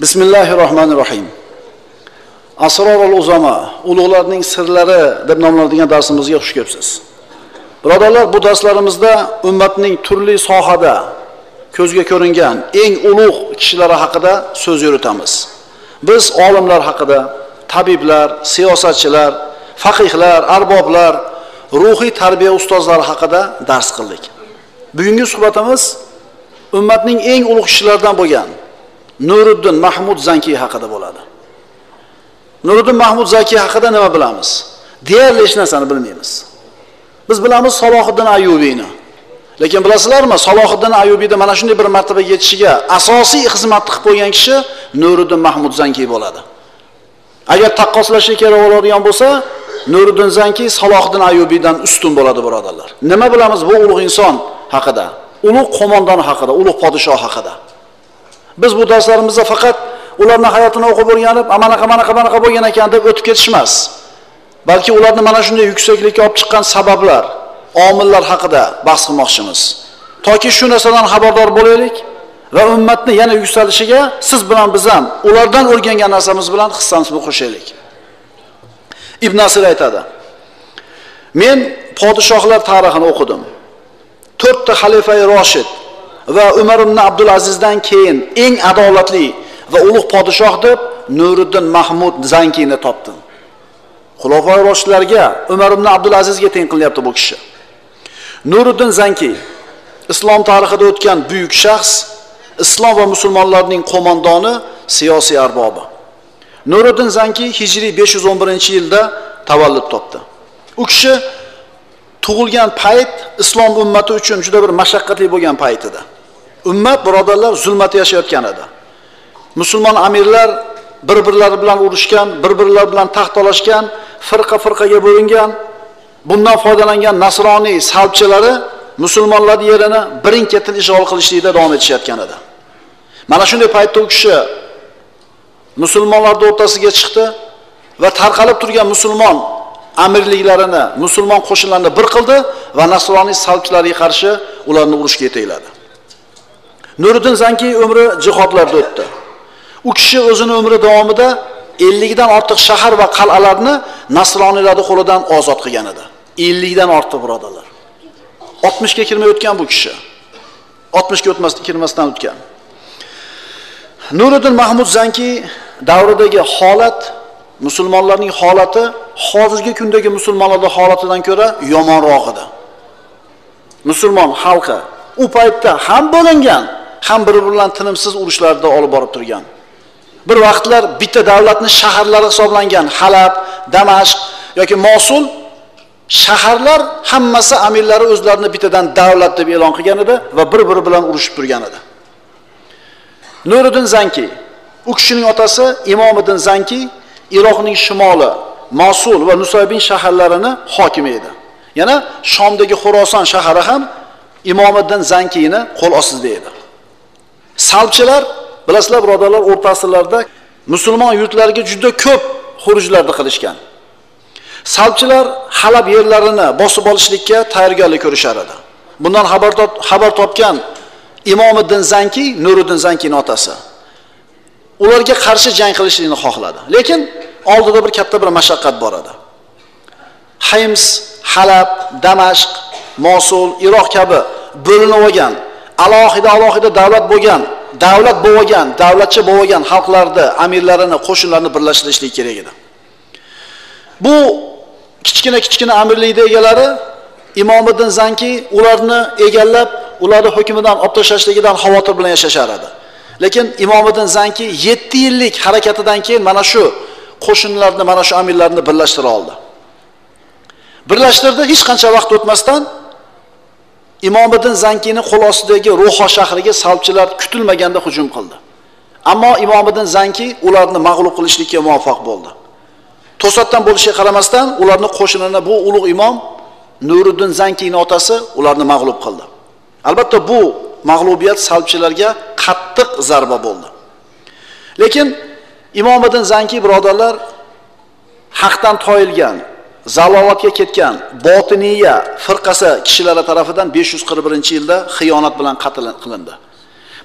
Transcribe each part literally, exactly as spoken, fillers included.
Bismillahirrahmanirrahim. Asrorul uzama, ulug'larning sirlari deb nomlanadigan darsimizga xush kelibsiz. Birodarlar, bu darslarimizda ummatning turli sohada ko'zga ko'ringan eng ulug' kishilari haqida so'z yuritamiz. Biz olimlar haqida, tabiblar, siyosatchilar, faqihlar, arboblar, ruhiy tarbiya ustozlari haqida dars qildik. Bugungi suhbatimiz ummatning eng ulug' kishilaridan bo'lgan Nuriddin Mahmud Zankiy haqida bo'ladi. Nuriddin Mahmud Zankiy haqida nima bilamiz? Deyarli hech narsani bilmaymiz. Biz bilamiz Salohiddin Ayyubiyni. Lekin bilasizlarmi, Salohiddin Ayyubiyda mana shunday bir martabaga yetishiga asosiy xizmat qilib qo'ygan kishi Nuriddin Mahmud Zankiy bo'ladi. Agar taqqoslash kerak bo'ladigan bo'lsa, Nuriddin Zankiy Salohiddin Ayyubiydan ustun bo'ladi, birodarlar. Nima bilamiz bu ulug' inson haqida, ulug' qo'mondon haqida, ulug' podshoh haqida? Biz bu darslarimizda faqat ularning hayotini o'qib o'rganib, amanaqa manaqa manaqa bo'lgan ekan deb o'tib ketish emas. Balki ularni mana shunday yuksaklikka olib chiqqan sabablar, omillar haqida bahs qilmoqchimiz. Toki shu narsadan xabardor bo'laylik va ummatni yana yuksalishiga siz bilan biz ham ulardan o'rgangan narsamiz bilan hissamizni qo'shaylik. Ibn Asir aytadi: "Men podshohlar tarixini o'qidim. to'rt ta xalifa roshid va Umar ibn Abdul Azizdan keyin eng adolatli va ulug' podshoh deb Nuriddin Mahmud Zankiyni topdim. Xulofoi roshidlarga, Umar ibn Abdul Azizga teng qilyapti bu kishi." Nuriddin Zankiy islom tarixida o'tgan buyuk shaxs, islom va musulmonlarning qo'mondoni, siyosiy arbobi. Nuriddin Zankiy hijriy besh yuz o'n birinchi yilda tavallud topdi. U kishi tug'ilgan payt islom ummati uchun juda bir mashaqqatli bo'lgan payt edi. Ummat, birodarlar, zulmatda yashayotgan edi. Musulmon amirlar bir-birlari bilan urushgan, bir-birlari bilan taxt talashgan, firqa-firqaga bo'lingan. Bundan foydalangan nasroniy salbchilari musulmonlar yerini birin-ketin ishg'ol qilishlikda davom etishayotgan edi. Mana shunday paytda u kishi musulmonlar o'rtasiga chiqdi va tarqalib turgan musulmon amirliklarini, musulmon qo'shinlarini bir qildi va nasroniy salbchilariga qarshi ularni urushga yetakladi. Nuriddin Zankiy umri jihodlarda o'tdi. U kishi o'zini umri davomida ellikdan ortiq shahar va qal'alarni nasroniylarning qo'lidan ozod qilgan edi. ellikdan ortiq, birodalar. oltmishga kirmay o'tgan bu kishi. oltmishga o'tmasdan kirmasdan o'tgan. Nuriddin Mahmud Zankiy davridagi holat, musulmonlarning holati hozirgi kundagi musulmonlarning holatidan ko'ra yomonroq edi. Musulmon xalqi u paytda ham bo'lingan, ham bir-biridan tinimsiz urushlarda olib borib turgan. Bir vaqtlar bitta davlatning shaharlari hisoblangan Halab, Damashq yoki Mosul shaharlar hammasi amirlari o'zlarini bittadan davlat deb e'lon qilgan edi va bir-biri bilan urushib turgan edi. Nuriddin Zankiy, u kishining otasi Imomiddin Zankiy Iroqning shimoli, Mosul va Nusaybin shaharlarini hokimi edi. Yana Shomdagi Xorason shahari ham Imomiddin Zankiyni qo'l ostida edi. Salbchilar, bilasizlar birodarlar, o'rta asrlarda musulmon yurtlariga juda ko'p xurujlarni qilishgan. Salbchilar Halab yerlarini bosib olishlikka tayyorgarlik ko'rishar edi. Bundan xabar xabar topgan Imomiddin Zankiy, Nuriddin Zankiyning otasi, ularga qarshi jang qilishlikni xohladi. Lekin oldida bir katta bir mashaqqat bor edi. Hims, Halab, Damashq, Mosul, Iroq kabi bo'linib olgan, alohida-alohida davlat bo'lgan, davlat bo'lgan, davlatcha bo'lgan xalqlarni, amirlarini, qo'shinlarini birlashtirishlik kerak edi. Bu kichkina-kichkina amirlik egalari Imomiddin Zankiy ularni egallab, ularni hukmidan olib tashlashligidan xavotir bilan yashashar edi. Lekin Imomiddin Zankiy yetti yillik harakatidan keyin mana shu qo'shinlarni, mana shu amirlarni birlashtira oldi. Birlashtirdi, hech qancha vaqt o'tmasdan Imomiddin Zankiyni qo'l ostidagi Ruho shahriga salbchilar kutilmaganda hujum qildi. Ammo Imomiddin Zankiy ularni mag'lub qilishlikka muvaffaq bo'ldi. To'satdan bo'lishiga qaramasdan ularni qo'shinini bu ulug' imom Nuriddin Zankiyning otasi ularni mag'lub qildi. Albatta bu mag'lubiyat salbchilarga qattiq zarba bo'ldi. Lekin Imomiddin Zankiy, birodarlar, haqdan toyilgan, zalolatga ketgan Botiniya firqasi kishilari tarafidan besh yuz qirq birinchi yilda xiyonat bilan qatl qilindi.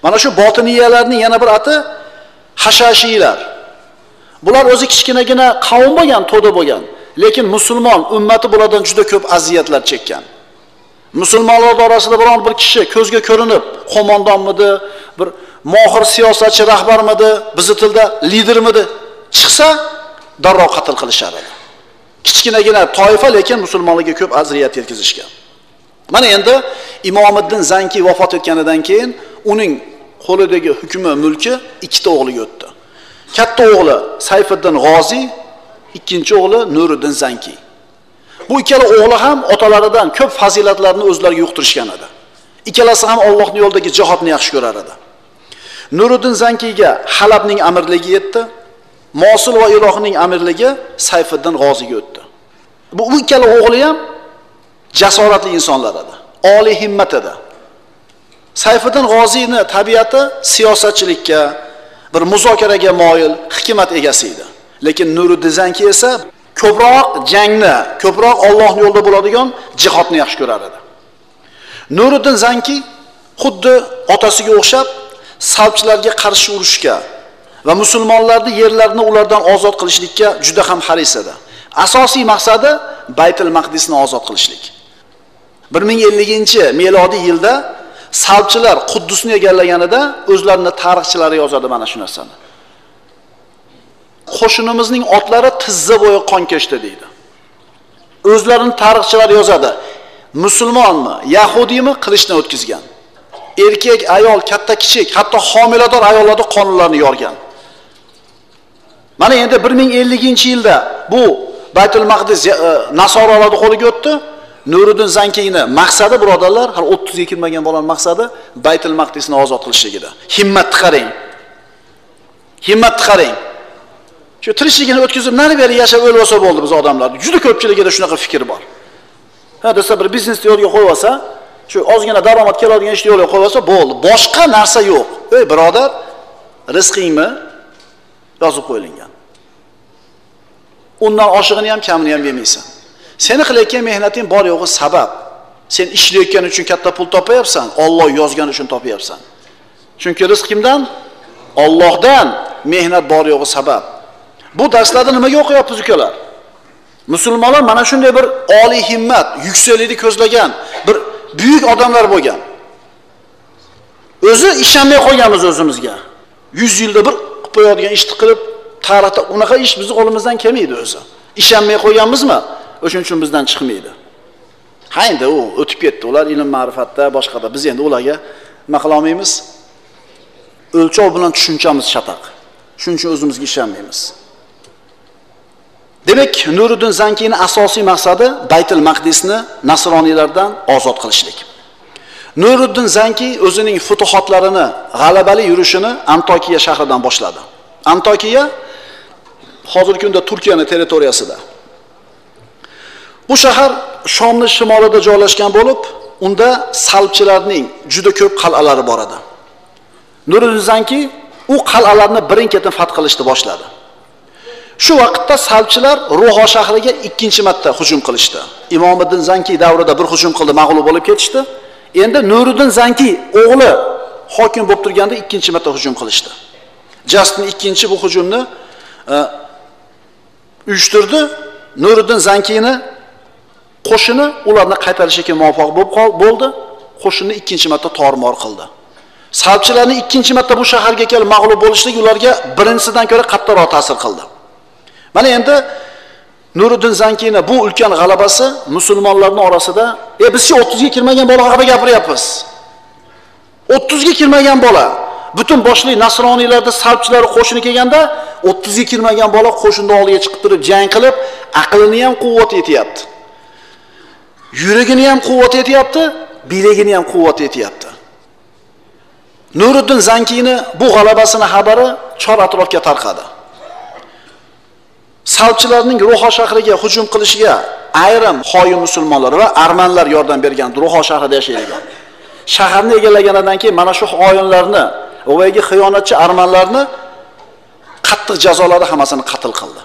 Mana shu Botiniyalarning yana bir ati haşhaşiylar. Bular o'zi kichkinagina qavm bo'lgan, to'da bo'lgan, lekin musulmon ummati bulardan juda ko'p aziyatlar chekkan. Musulmonlar orasida biron bir kishi ko'zga ko'rinib, qo'mondonmidi, bir mohir siyosatchi rahbarmidi, bizi tilda lidermidi chiqsa, darrov qatl qilishar edi. Kichkinagina toifa, lekin musulmonlarga ko'p aziyat yetkazishgan. Mana endi Imomiddin Zankiy vafot etganidan keyin uning qo'lidagi hukmi, mulki ikkita o'g'liga o'tdi. Katta o'g'li Sayfiddin G'oziy, ikkinchi o'g'li Nuriddin Zankiy. Bu ikkala o'g'li ham otalaridan ko'p fazilatlarni o'zlariga yuqtirishgan edi. Ikkalasi ham Allohning yo'lidagi jihodni yaxshi ko'rar edi. Nuriddin Zankiyga Halabning amirligi yetdi, Mosul va Iroqning amirligi Sayfiddin G'oziyga o'tdi. Bu ikkala o'g'li ham jasoratli insonlar edi, oliy himmat edi. Sayfiddin G'oziyning tabiati siyosatchilikka, bir muzokaraga moyil, hikmat egasi edi. Lekin Nuriddin Zankiy esa ko'proq jangni, ko'proq Allohning yo'lida bo'ladigan jihodni yaxshi ko'rar edi. Nuriddin Zankiy xuddi otasiga o'xshab salbchilarga qarshi urushga va musulmonlarning yerlarini ulardan ozod qilishlikka juda ham haris edi. Asosiy maqsadi Baytul Maqdisni ozod qilishlik. bir ming ellinchi milodiy yilda salbchilar Quddusni egallaganida o'zlarini tarixchilari yozadi mana shu narsani. Qo'shinimizning otlari tizza bo'yi qon kechdi deydi. O'zlarini tarixchilar yozadi. Musulmonmi, yahudiymi qilishdan o'tkazgan. Erkak, ayol, katta, kichik, hatto homilador ayollarda qonunlarni yorgan. Mana endi bir ming ellinchi yilda bu Baytul Maqdis e, nasoralarni qo'liga o'tdi. Nuriddin Zankiyni maqsadi birodarlar, hali o'ttizga kirmagan bolaning maqsadi Baytul Maqdisni ozod qilishligida. Himmatni qarang. Himmatni qarang. Shu tirishligini o'tkazib, nari beri yashab o'lsa bo'ldi biz odamlar. Juda ko'pchiligida shunaqa fikr bor. Ha, desa bir biznesni yo'lga qo'yib olsa, shu ozgina daromad keladigan ishni yo'lga qo'yib olsa bo'ldi. Boshqa narsa yo'q. Ey birodar, rizqingmi yozib qo'yilgan. Undan oshig'ini ham, kamini ham yemaysan. Seni qilayotgan mehnating bor yo'g'i sabab. Sen ishlayotgan uchun katta pul topayapsan, Alloh yozgan uchun topayapsan. Chunki rizq kimdan? Allohdan. Mehnat bor yo'g'i sabab. Bu darslarda nimaga o'qiyapmiz ukalar? Musulmonlar mana shunday bir oliy himmat, yuksaklikni ko'zlagan bir buyuk odamlar bo'lgan. O'zi ishonmay qolganmiz o'zimizga. yuz yilda bir qilib qo'yadigan ishni qilib, tarixda unaqa ish bizni qo'limizdan kelmaydi o'zi. Ishonmay qo'yganmizmi? O'shuning uchun bizdan chiqmaydi. Ha, endi u o'tib ketdi. Ular ilm ma'rifatda, boshqada. Biz endi ularga nima qila olmaymiz? O'lchov bilan tushunchamiz shataq. Shuning uchun o'zimizga ishonmaymiz. Demak, Nuriddin Zankiyning asosiy maqsadi Baytul Maqdisni nasroniylardan ozod qilishlik. Nuriddin Zankiy o'zining futuhotlarini, g'alabali yurishini Antokiya shahridan boshladi. Antokiya hozirgi kunda Turkiyaning territoriyasida. Bu shahar Shomni shimolida joylashgan bo'lib, unda salbchilarning juda ko'p qal'alari bor edi. Nuriddin Zankiy u qal'alarni birin-ketin fath qilishni boshladi. Shu vaqtda salbchilar Ruho shahriga ikkinchi marta hujum qilishdi. Imomiddin Zankiy davrida bir hujum qildi, mag'lub bo'lib ketishdi. Endi Nuriddin Zankiy o'g'li hokim bo'lib turganda ikkinchi marta hujum qilishdi. Jastin ikkinchi bu hujumni uyushtirdi. Nuriddin Zankiyni qo'shini ularni qaytarishga muvaffaq bo'ldi. Qo'shinni ikkinchi marta tormor qildi. Salbchilarning ikkinchi marta bu shaharga kelib mag'lub bo'lishligi ularga birinchisidan ko'ra qattiqroq ta'sir qildi. Mana endi Nuriddin Zankiyning bu ulkan g'alabasi musulmonlarning orasida e bizchi o'ttizga kirmagan bola haqida gapiryapmiz. o'ttizga kirmagan bola, butun boshli nasroniylarda salbchilar qo'shini kelganda o'ttizga kirmagan bola qo'shinning oldiga chiqib turib jang qilib, aqlini ham quvvat yetyapti. Yuragini ham quvvat yetyapti, bilagini ham quvvat yetyapti. Nuriddin Zankiyning bu g'alabasini xabari chor-atrofga tarqadi. Salbchilarning Ruho shahriga hujum qilishiga ayrim xoin musulmonlar va armanlar yordam bergan. Ruho shahrida yashaydigan. Shaharni egallaganidan keyin mana shu xoinlarni, o'yagi xiyonatchi armanlarni qattiq jazoladi, hammasini qatl qildi.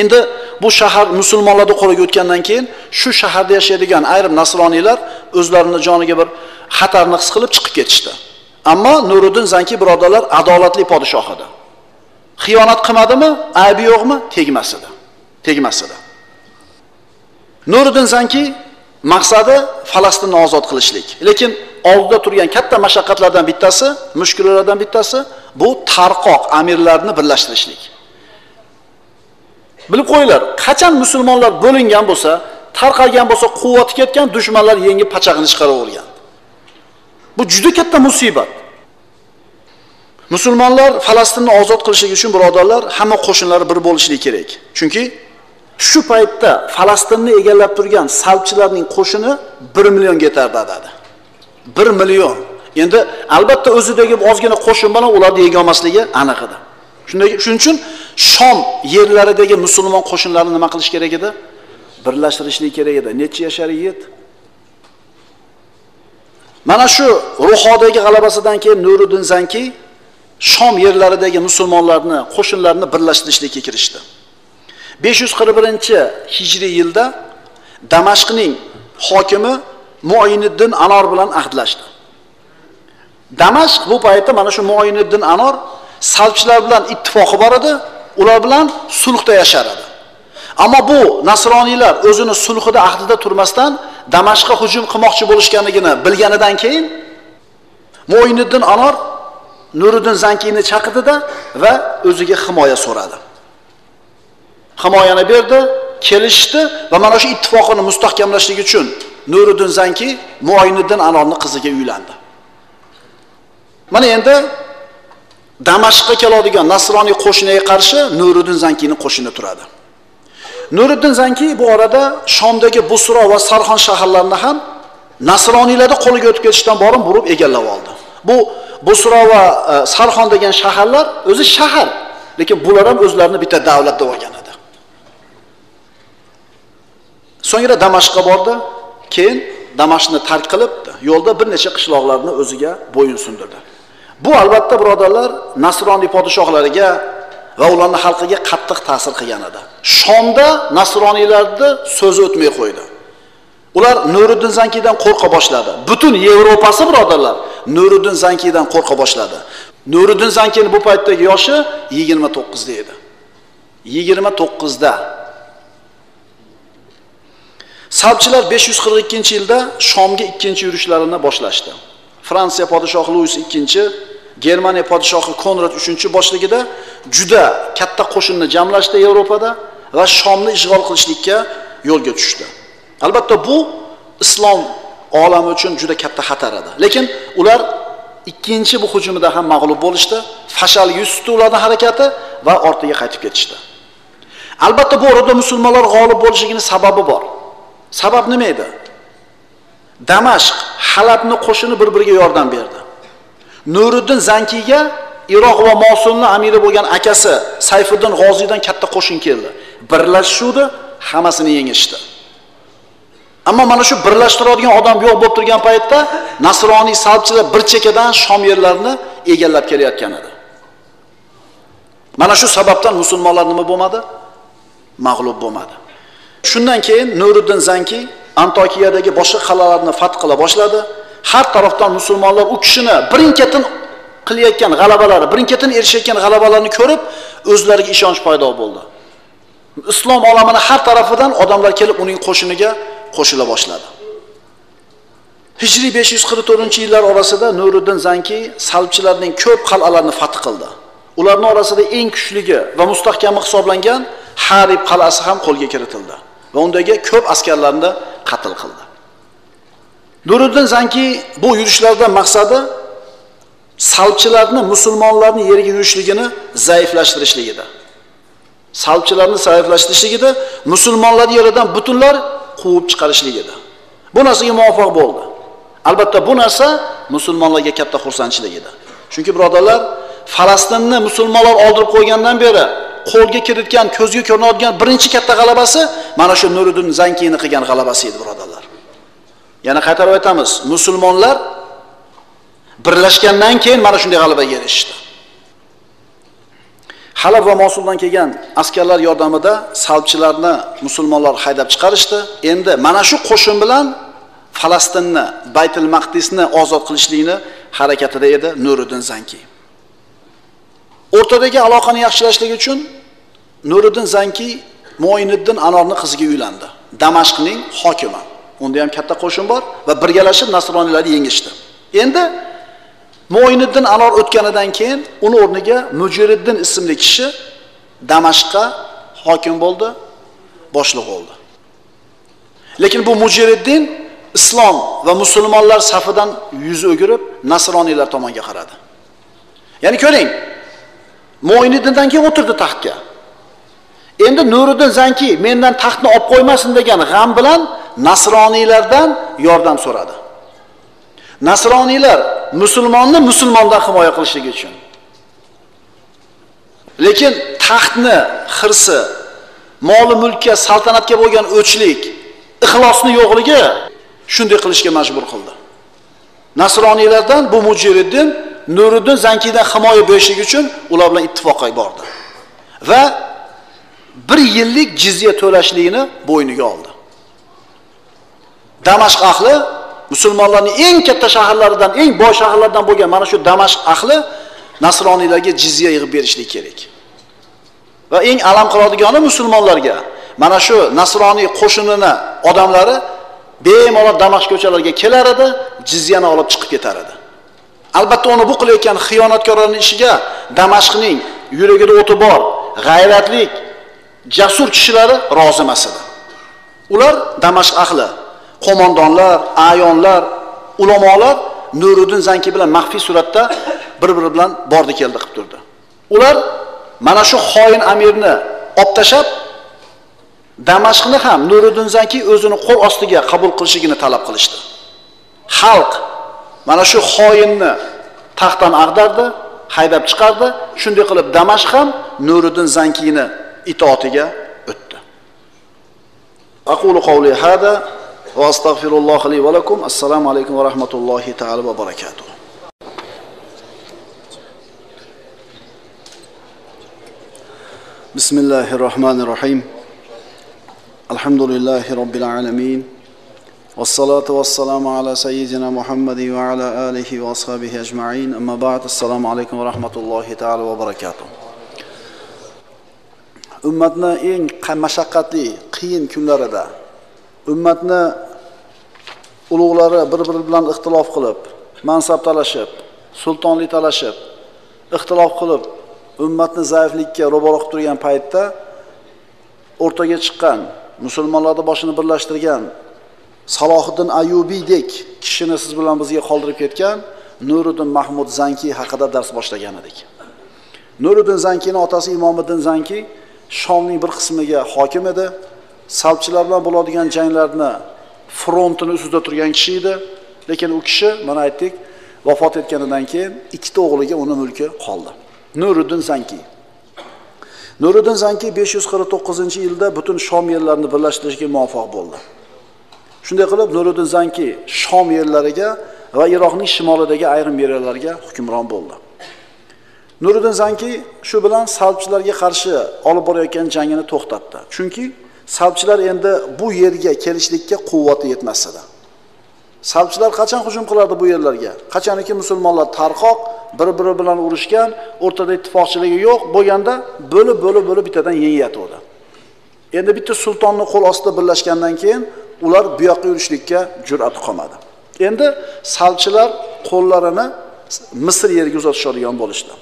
Endi bu shahar musulmonlarning qo'liga o'tgandan keyin shu shaharda yashaydigan ayrim nasroniylar o'zlarini joniga bir xatarni his qilib chiqib ketishdi. Ama Nuriddin Zangi birodarlar adaletli padişah idi. Xiyonat qilmadimi? Aybi yo'qmi? Tegmas edi. Tegmas edi. Nuriddin Zangi maqsadi Falastinni ozod qilishlik. Lekin oldida turgan katta mashaqqatlardan bittasi, mushkullardan bittasi bu tarqoq amirlarni birlashtirishlik. Bilib qo'yinglar, qachon musulmonlar bo'lingan bo'lsa, tarqalgan bo'lsa, quvvati ketgan dushmanlar yengib pachag'ini chiqarib olgan. Bu juda katta musibat. Musulmonlar Falastinni ozod qilish uchun birodarlar hamma qo'shinlari bir bo'lishi kerak. Chunki shu paytda Falastinni egallab turgan salbchilarning qo'shini bir millionga yetardi dedi. bir million. Endi albatta o'zidagi ozgina qo'shin bilan ularni yega olmasligi aniq edi. Shuning uchun Shom yerlaridagi musulmon qo'shinlarini nima qilish kerak edi? Birlashtirishlik kerak edi. Necha yashar yigit? Mana shu Ruhodagi g'alabasidan keyin Nuriddin Zangi Shom yerlaridagi musulmonlarni, qo'shinlarni birlashtirishlikka kirishdi. besh yuz qirq birinchi hijriy yilda Damashqning hokimi Mu'iniddin Anor bilan ahdlashdi. Damashq bu paytda mana shu Mu'iniddin Anor salbchilar bilan ittifoqi bor edi, ular bilan sulhda yashar edi. Ammo bu nasroniylar o'zini sulhida ahdida turmasdan Damashqqa hujum qilmoqchi bo'lishganligini bilganidan keyin Mu'iniddin Anor Nuriddin Zangini chaqirdi va o'ziga himoya so'radi. Himoyani berdi, kelishdi va mana shu ittifoqni mustahkamlashlik uchun Nuriddin Zangi Mu'iniddin Anorning qiziga uylandi. Mana endi Damashqqa keladigan nasroniy qo'shiniga qarshi Nuriddin Zangining qo'shini turadi. Nuriddin Zangi bu orada Shomdagi Busro va Sarxon shaharlarini ham nasroniylarning qo'liga o'tib ketishdan borim burib egallab oldi. Bu Busro va Sarxon degan shaharlar o'zi shahar, lekin bular ham o'zlarini bitta davlat deb olgan edi. So'ngra Damashqqa bordi, keyin Damashqni tark qilibdi, yo'lda bir necha qishloqlarni o'ziga bo'yin sundirdi. Bu albatta birodarlar nasroniy podshohlariga va ularning xalqiga qattiq ta'sir qilgan edi. Shomda nasroniylarning so'zi o'tmay qo'ydi. Ular Nuriddin Zangidan qo'rqa boshladi. Butun Yevropasi birodarlar Nuriddin Zangidan qo'rqa boshladi. Nuriddin Zangining bu paytdagi yoshi yigirma to'qqiz da edi. yigirma to'qqiz da. Salbchilar besh yuz qirq ikkinchi yilda Shomga ikkinchi yurishlarini boshlashdi. Fransiya podshohi Luis ikkinchi, Germaniya podshohi Konrad uchinchi boshligida juda katta qo'shinni jamlashdi Yevropada va Shomni ishg'ol qilishlikka yo'lga tushdi. Albatta bu islom olami uchun juda katta xatar edi. Lekin ular ikkinchi bu hujumida ham mag'lub bo'lishdi. Fashal yuz tutdi ularning harakati va ortiga qaytib ketishdi. Albatta bu orada musulmonlar g'olib bo'lishining sababi bor. Sabab nima edi? Damashq, Halabni qo'shini bir-biriga yordam berdi. Nuriddin Zangiga Iroq va Mosulni amiri bo'lgan akasi Sayfiddin G'oziydan katta qo'shin keldi. Birlashuvdi, hammasini yengishdi. Ammo mana shu birlashtiradigan odam yo'q bo'lib turgan paytda nasroniy salbchilar bir chekadan Shom yerlarini egallab kelayotgan edi. Mana shu sababdan musulmonlar nima bo'lmadi? Mag'lub bo'lmadi. Shundan keyin Nuriddin Zangi Antokiyadagi boshqa qal'alarni fath qila boshladi. Har tarafdan musulmonlar u kishini birin-ketin qilayotgan g'alabalari, birin-ketin erishayotgan g'alabalarni ko'rib, o'zlariga ishonch paydo bo'ldi. Islom olamining har tarafidan odamlar kelib uning qo'shiniga qo'shila boshladi. Hijriy besh yuz qirq to'rtinchi yillar orasida Nuriddin Zangi salbchilarning ko'p qal'alarini fath qildi. Ularning orasida eng kuchligi va mustahkami hisoblangan Harib qal'asi ham qo'lga kiritildi va undagi ko'p askarlarni qatl qildi. Nuriddin Zangi bu yurishlardan maqsadi salbchilarni musulmonlarning yerga yurishligini zaiflashtirishlik edi. Salbchilarni zaiflashtirishlik edi, musulmonlar yeridan butunlar quvib chiqarishlik edi. Bu narsaga muvaffaq bo'ldi. Albatta bu narsa musulmonlarga katta xursandchilik edi. Chunki birodarlar, Falastinni musulmonlar oldirib qo'ygandan beri qo'lga kiritgan, ko'zga ko'rinadigan birinchi katta g'alabasi mana shu Nuriddin Zangining qilgan g'alabasi edi birodarlar. Yana qaytarib aytamiz, musulmonlar birlashgandan keyin mana shunday g'alabaga erishdi. Halab va Mosuldan kelgan askarlar yordamida salbchilarni musulmonlar haydab chiqarishdi. Endi mana shu qo'shin bilan Falastinni, Baytul Maqdisni ozod qilishlikni harekatida edi Nuriddin Zangiy. O'rtadagi aloqani yaxshilashlik uchun Nuriddin Zangiy Mo'yniddin Anorni qiziga uylandi. Damashqning hokimi. Unda ham katta qo'shin bor va birgalashib nasroniylarni yengishdi. Endi Mo'yniddin Anor o'tganidan keyin uni o'rniga Mujiriddin ismli kishi Damashqqa hokim bo'ldi, boshliq bo'ldi. Lekin bu Mujiriddin islom va musulmonlar safidan yuz o'girib nasroniylar tomonga qaradi. Ya'ni ko'ring, Mo'yniddindan keyin o'tirdi taxtga. Endi Nuriddin Zangiy mendan taxtni olib qo'ymasin degan g'am bilan nasroniylardan yordam so'radi. Nasroniylar musulmonni musulmondan himoya qilishligi uchun. Lekin taxtni xirsi, mol-mulkka, saltanatga bo'lgan o'chlik, ixlosni yo'qligi shunday qilishga majbur qildi. Nasroniylardan bu Mujiriddin Nuriddin Zankiydan himoya bo'lishligi uchun ular bilan ittifoqqa bordi va bir yillik jizya to'lashligini bo'yniga oldi. Damashq ahli musulmonlarning eng katta shaharlaridan, eng boy shaharlardan bo'lgan mana shu Damashq ahli nasroniylarga jizya yig'ib berishlik kerak. Va eng alam qiladigani musulmonlarga mana shu nasroniy qo'shinini odamlari bemalol Damashq ko'chalariga kelar edi, jizyani olib chiqib ketar edi. Albatta uni bu qilayotgan xiyonatkorlarning ishiga Damashqning yuragida o'ti bor, g'ayratli, jasur kishilari rozi emas edi. Ular Damashq ahli, qo'mondonlar, ayonlar, ulamolar Nuriddin Zangiy bilan maxfiy suratda bir-biri bilan bordi keldi qilib turdi. Ular mana shu xoin amirni olib tashab Damashqni ham Nuriddin Zangiy o'zini qo'l ostiga qabul qilishligini talab qilishdi. Xalq mana shu xoinni taxtdan ag'dardi, haydab chiqardi. Shunday qilib Damashq ham Nuriddin Zankiyni itoatiga o'tdi. Aqulu qawli hada va astagfirulloh li va lakum. Assalomu alaykum va rahmatullohi ta'ala va barakatuh. Bismillahirrohmanirrohim. Alhamdulillahi Rabbil alamin. Vassalatu vassalamu ala sayyidina Muhammadi va ala alihi va ashabihi ajma'in. Amma ba'd. Assalomu alaykum va rahmatullohi ta'ala va barakatuh. Ummatni eng mashaqqatli, qiyin kunlarida ummatni ulug'lari bir-biri bilan ixtilof qilib, mansab talashib, sultonlik talashib, ixtilof qilib, ummatni zaiflikka ro'baro' qilib turgan paytda o'rtaga chiqqan musulmonlarni boshini birlashtirgan Salohiddin Ayyubiydek kishini siz bilan bizga qoldirib ketgan Nuriddin Mahmud Zangiy haqida dars boshlagan edik. Nuriddin Zankiyning otasi Imomiddin Zangiy Shomning bir qismiga hokim edi. Salbchilar bilan bo'ladigan janglarni frontini ustida turgan kishi edi. Lekin u kishi mana aytdik, vafot etganidan keyin ikkita o'g'liga uni mulki qoldi. Nuriddin Zangiy Nuriddin Zangiy besh yuz qirq to'qqizinchi yilda butun Shom yerlarini birlashtirishga muvaffaq bo'ldi. Shunday qilib Nuriddin Zangiy Shom yerlariga va Iroqning shimolidagi ayrim yerlarga hukmron bo'ldi. Nuriddin Zangiy shu bilan salbchilarga qarshi olib borayotgan jangini to'xtatdi. Chunki salbchilar endi bu yerga kelishlikka quvvati yetmas edi. Salbchilar qachon hujum qiladi bu yerlarga? Qachonki musulmonlar tarqoq, bir-biri bilan urushgan, o'rtada ittifoqchiligi yo'q bo'lganda bo'lib-bo'lib-bo'lib bittadan yengayotdi. Endi bitta sultonni qo'l ostida birlashgandan keyin ular bu yoqqa yurishlikka jur'at qilmadi. Endi salbchilar qo'llarini Misr yeriga uzatishadigan bo'lishdi.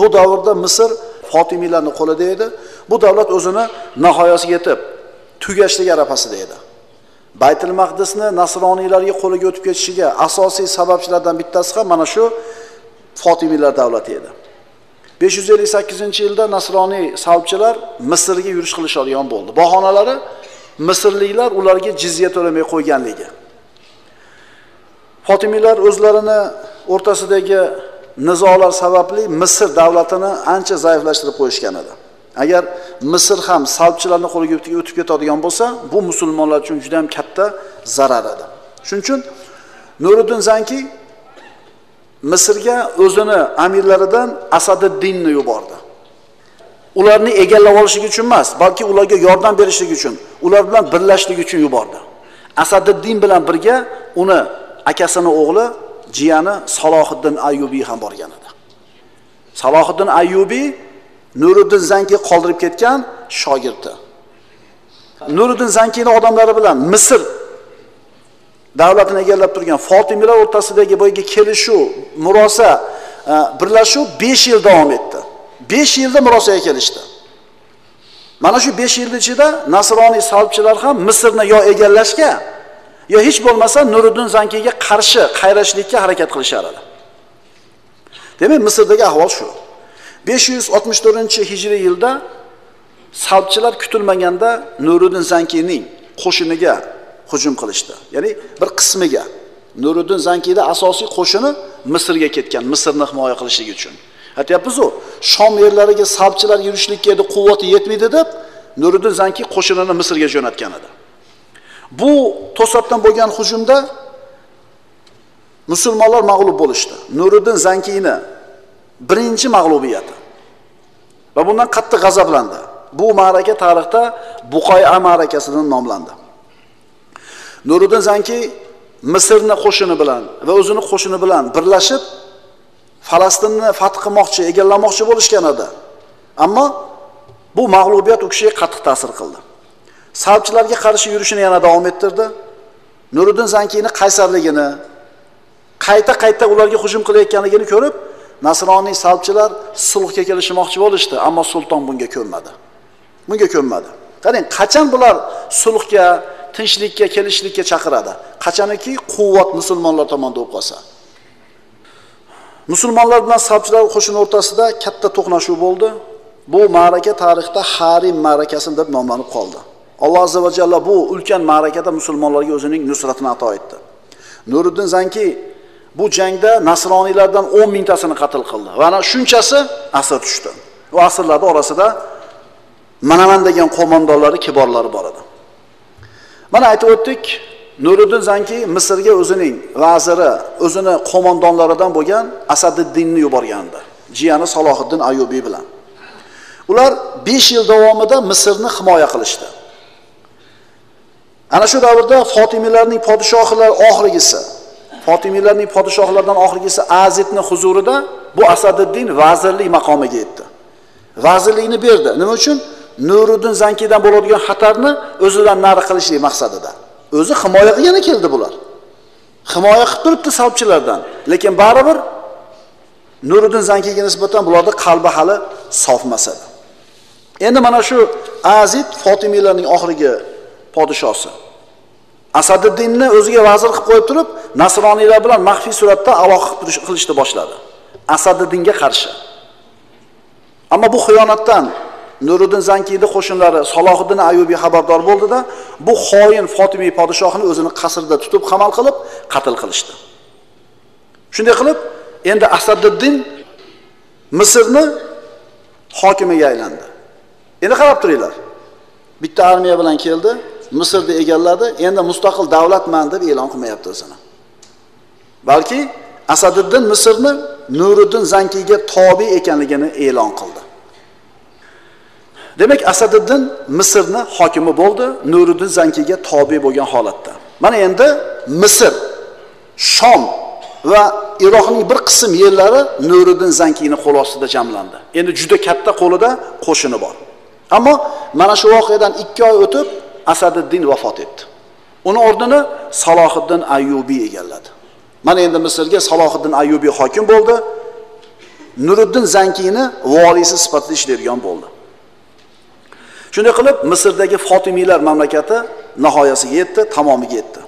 Bu davrda Misr Fatimiylarning qo'lida edi. Bu davlat o'zini nihoyasiga yetib, tugashlik arafasida edi. Baytul Maqdisni nasroniylarga qo'liga o'tib ketishiga asosiy sababchilardan bittasi ham mana shu Fatimiylar davlati edi. besh yuz ellik sakkizinchi yilda nasroniy salbchilar Misrga yurish qilishadigan bo'ldi. Bahonalari Misrliklar ularga jizya to'lamay qo'yganligi. Fatimiylar o'zlarini o'rtasidagi nizolar sababli Misr davlatini ancha zaiflashtirib qo'yishgan edi. Agar Misr ham salbchilarning qo'liga o'tib ketadigan bo'lsa, bu musulmonlar uchun juda ham katta zarar edi. Shuning uchun Nuriddin Zangiy Misrga o'zini amirlaridan Asadiddinni yubordi. Ularni egallab olish uchun emas, balki ularga yordam berishlik uchun, ular bilan birlashishlik uchun yubordi. Asadiddin bilan birga uni akasining o'g'li ciyani Salohiddin Ayyubiy ham borgan edi. Salohiddin Ayyubiy Nuriddin Zangiy qoldirib ketgan shogirdi. Nuriddin Zangiyning odamlari bilan Misr davlatini egallab turgan Fotimiylar o'rtasidagi boyagi kelishuv, murosa, birlashuv besh yil davom etdi. besh yilda murosaga kelishdi. Mana shu besh yil ichida nasroniy salbchilar ham Misrni yo egallashga yo hech bo'lmasa Nuriddin Zangiyga qarshi qayrashlikka harakat qilishar edi. Demak, Misrdagi ahvol shu. besh yuz oltmish to'rtinchi hijriy yilda salbchilar kutilmaganda Nuriddin Zangiyning qo'shiniga hujum qilishdi. Ya'ni bir qismiga. Nuriddin Zangiyda asosiy qo'shini Misrga ketgan, Misrni himoya qilishligi uchun. Aytayapmiz-ku, Shom yerlariga salbchilar yurishlikka edi, quvvati yetmaydi deb Nuriddin Zangiy qo'shinini Misrga jo'natgan edi. Bu to'satdan bo'lgan hujumda musulmonlar mag'lub bo'lishdi. Nuriddin Zangiyni birinchi mag'lubiyati. Va bundan qattiq g'azablandi. Bu ma'raka tarixda Buqoya ma'rakasidan nomlandi. Nuriddin Zangiy Misrni qo'shini bilan va o'zini qo'shini bilan birlashib Falastinni fath qilmoqchi, egallamoqchi bo'lishgan edi. Ammo bu mag'lubiyat u kishiga qattiq ta'sir qildi. Salbchilarga qarshi yurishini yana davom ettirdi. Nuriddin Zangiyning qaysarligini, qayta-qayta ularga hujum qilayotganligini ko'rib, nasroniy salbchilar sulhga kelishmoqchi bo'lishdi, ammo sulton bunga ko'nmadi. Bunga ko'nmadi. Qarang, qachon bular sulhga, tinchlikka, kelishlikka chaqiradi? Qachonki quvvat musulmonlar tomonidan o'qib qolsa. Musulmonlar bilan salbchilar qo'shini o'rtasida katta to'qnashuv bo'ldi. Bu ma'raka tarixda Harim ma'rakasi deb nomlanib qoldi. Alloh azza va jalla bu ulkan ma'rakada musulmonlarga o'zining nusratini ato etdi. Nuriddin Zangiy bu jangda nasroniylardan o'n mingtasini qatl qildi. Va ana shunchasi asir tushdi. Bu asirlar orasida Manaman degan qo'mondonlari, kiborlari bor edi. Mana aytib o'tdik, Nuriddin Zangiy Misrga o'zining vaziri, o'zini qo'mondonlaridan bo'lgan Asadiddinni yuborgandi. Jiyani Salohiddin Ayyubiy bilan. Ular besh yil davomida Misrni himoya qilishdi. Ana shu davrda Fotimiylarning podshohlari oxirgisi, Fotimiylarning podshohlaridan oxirgisi Azidni huzurida bu Asadiddin vazirlik maqomiga yetdi. Vazirlikni berdi. Nima uchun? Nuriddin Zangiydan bo'ladigan xatarni o'zidan nari qilishlik maqsadida. O'zi himoya qilgani keldi bular. Himoya qilib turibdi salbchilardan, lekin baribir Nuriddin Zangiyga nisbatan bularda qalbi hali sofmas edi. Endi mana shu Azid Fotimiylarning oxirgi podshosi Asadiddinni o'ziga vazir qilib qo'yib turib, nasroniylar bilan maxfiy suratda aloqa qilishni boshladi. Asadiddinga qarshi. Ammo bu xiyonatdan Nuriddin Zangiyning qo'shinlari Salohiddin Ayyubiy xabardor bo'ldi-da, bu xoin Fotimiy podshohini o'zini qasrda tutib qamal qilib qatl qilishdi. Shunday qilib, endi Asadiddin Misrni hokimiga aylandi. Endi qarab turinglar. Bitta armiya bilan keldi, Misrni egalladi, endi mustaqil davlatman deb e'lon qilmayapti o'zini. Balki Asadiddin Misrni Nuriddin Zangiyga tobe ekanligini e'lon qildi. Demak, Asadiddin Misrni hokimi bo'ldi, Nuriddin Zangiyga tobe bo'lgan holatda. Mana endi Misr, Shom va Iroqning bir qism yerlari Nuriddin Zangiyning qo'l ostida jamlandi. Endi juda katta qo'lida qo'shini bor. Ammo mana shu voqeadan ikki oy o'tib Asadiddin vafot etdi. Uni o'rnini Salohiddin Ayyubiy egalladi. Mana endi Misrga Salohiddin Ayyubiy hokim bo'ldi. Nuriddin Zangiyni valisi sifatida ishlaydigan bo'ldi. Shunday qilib Misrdagi Fotimiylar mamlakati nihoyasiga yetdi, tamomiga yetdi.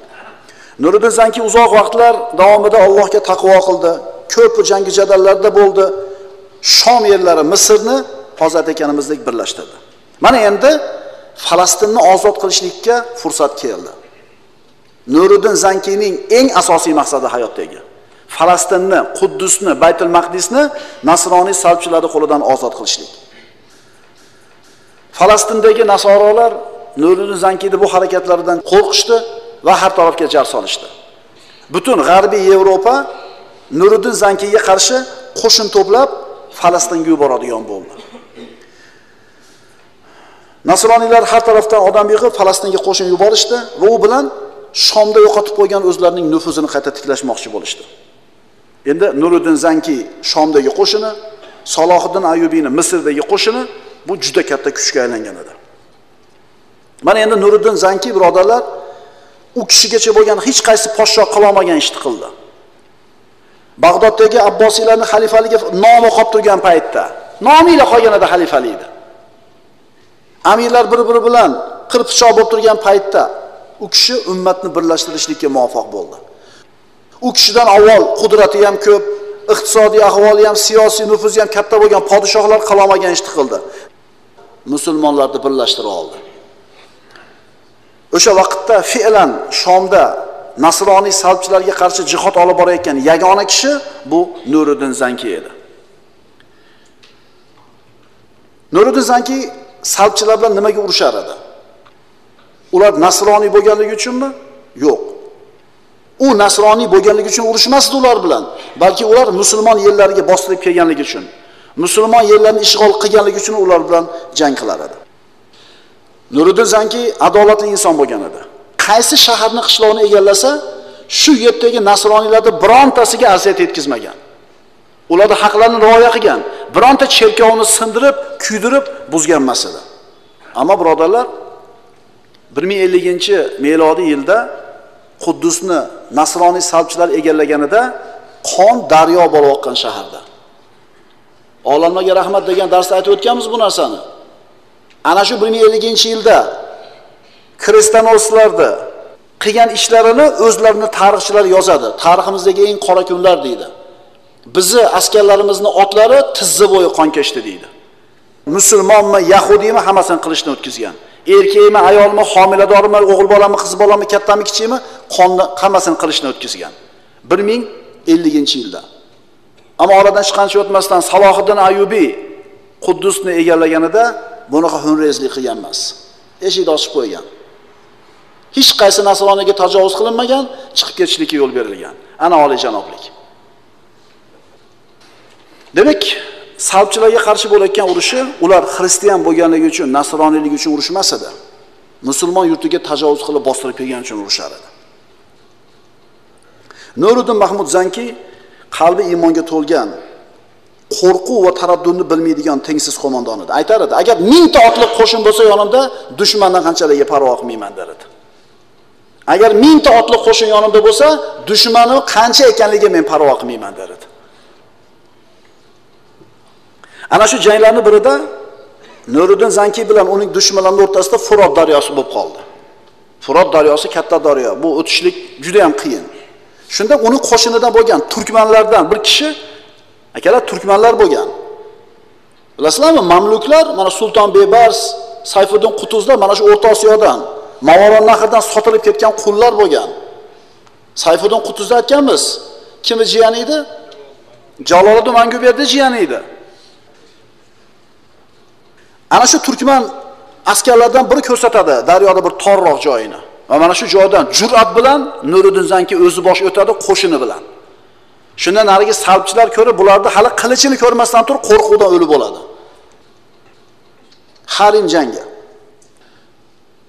Nuriddin Zangiy uzoq vaqtlar davomida Allohga taqvo qildi, ko'p jangi jadallarda bo'ldi. Shom yerlari Misrni hozir ekanimizdek birlashtirdi. Mana endi Falastinni ozod qilishlikka fursat keldi. Nuriddin Zangiyning eng asosiy maqsadi hayotdagi Falastinni, Quddusni, Baytul Maqdisni nasroniy salbchilarning qo'lidan ozod qilishlik. Falastindagi nasorolar Nuriddin Zangiyni bu harakatlaridan qo'rqishdi va har tarafga jar solishdi. Butun g'arbiy Yevropa Nuriddin Zangiyga qarshi qo'shin to'plab Falastinga yuboradigan bo'ldi. Nasroniylar har tarafdan odam yig'ib Falastinga qo'shin yuborishdi va u bilan Shomda yo'qotib qo'ygan o'zlarining nufuzini qayta tiklashmoqchi bo'lishdi. Endi Nuriddin Zanki Shomdagi qo'shini, Salohiddin Ayyubiyning Misrdagi qo'shini bu juda katta kuchga aylangan edi. Mana endi Nuriddin Zanki birodarlar u kishigacha bo'lgan hech qaysi podshoh qila olmagan ishni qildi. Bag'doddagi Abbosiylarning xalifaligi nomi qolib turgan paytda, nomiga qolganida xalifalik edi. Amirlar bir-biri bilan qirpichoq bo'lib turgan paytda u kishi ummatni birlashtirishlikka muvaffaq bo'ldi. U kishidan avval qudrati ham ko'p, iqtisodiy ahvoli ham, siyosiy nufuzi ham katta bo'lgan podshohlar qila olmagan ishni qildi. Musulmonlarni birlashtira oldi. O'sha vaqtda fe'lan Shomda nasroniy salbchilarga qarshi jihod olib borayotgan yagona kishi bu Nuriddin Zanki edi. Nuriddin Zanki salbchilar bilan nimaga urushar edi? Ular nasroniy bo'lganligi uchunmi? Yo'q. U nasroniy bo'lganligi uchun urushmasdi ular bilan, balki ular musulmon yerlariga bostirib kelganligi uchun, musulmon yerlarni ishg'ol qilganligi uchun ular bilan jang qilar edi. Nuriddin Zanki adolatli inson bo'lgan edi. Qaysi shaharni, qishloqni egallasa, shu yerdagi nasroniylarning birontasiga aziyat yetkazmagan. Ularda haqlarni rioya qilgan, bironta cherkovni sindirib, kuydirib buzgan emas edi. Ammo birodarlar, bir ming ellinchi milodiy yilda Quddusni nasroniy salbchilar egallaganida qon daryo bo'lib oqqan shaharda. Olamlarga rahmat degan darsda aytib o'tganmiz bu narsani. Ana shu bir ming ellinchi yilda Kristanoslarni qilgan ishlarini o'zlarini tarixchilar yozadi. Tariximizdagi eng qora kunlar deydi. Bizi askarlarimizni otlari tizzi bo'yi qon kechdi deydi. Musulmonmi, yahudiymi hammasini qilishni o'tkazgan. Erkakmi, ayolmi, homiladormi, o'g'il bolami, qiz bolami, kattami, kichikmi, qonni hammasini qilishni o'tkazgan. bir ming ellinchi yilda. Ammo oradan hech qancha o'tmasdan Salohiddin Ayyubiy Quddusni egallaganida bunaqa hunrezlik qilgan emas. Eshikni ochib qo'ygan. Hech qaysi nasroniga tajovuz qilinmagan, chiqib ketishlikka yo'l berilgan. Ana oliyjanoblik. Demak, salbchilarga qarshi bo'layotgan urushi ular xristian bo'lganligi uchun, nasroniylik uchun urushmas edi. Musulmon yurtiga tajovuz qilib bostirib kelgan uchun urushar edi. Nuriddin Mahmud Zanki qalbi iymonga to'lgan, qo'rquv va taraddudni bilmaydigan tengsiz qo'mondon edi. Aytar edi, agar ming ta otli qo'shin bo'lsa yonimda, dushmandan qanchaligiga parvo qilmayman der edi. Agar ming ta otli qo'shin yonimda bo'lsa, dushmani qancha ekanligiga men parvo qilmayman der edi. Ana shu janglarning birida Nuriddin Zanki bilan uning dushmanlari o'rtasida Furot daryosi bo'lib qoldi. Furot daryosi katta daryo, bu o'tishlik juda ham qiyin. Shunda uni qo'shinidan bo'lgan turkmanlardan bir kishi, akalar turkmanlar bo'lgan. Bilasizlarmi, mamluklar mana Sulton Bebars, Sayfuddin Qutuzlar mana shu O'rta Osiyodan, Movaronahrdan sotilib ketgan qullar bo'lgan. Sayfuddin Qutuzni aytganmiz, kimning jiyani edi? Jaloliddin Manguberdi jiyani edi. Ana shu turkman askarlardan biri ko'rsatadi daryoda bir torroq joyini. Va mana shu joydan jur'at bilan Nuriddin Zanki o'zi bosh o'tadi qo'shini bilan. Shundan narigi salbchilar ko'rib, bularni hali qilichini ko'rmasdan turib qo'rquvdan o'lib bo'ladi. Harim jangi.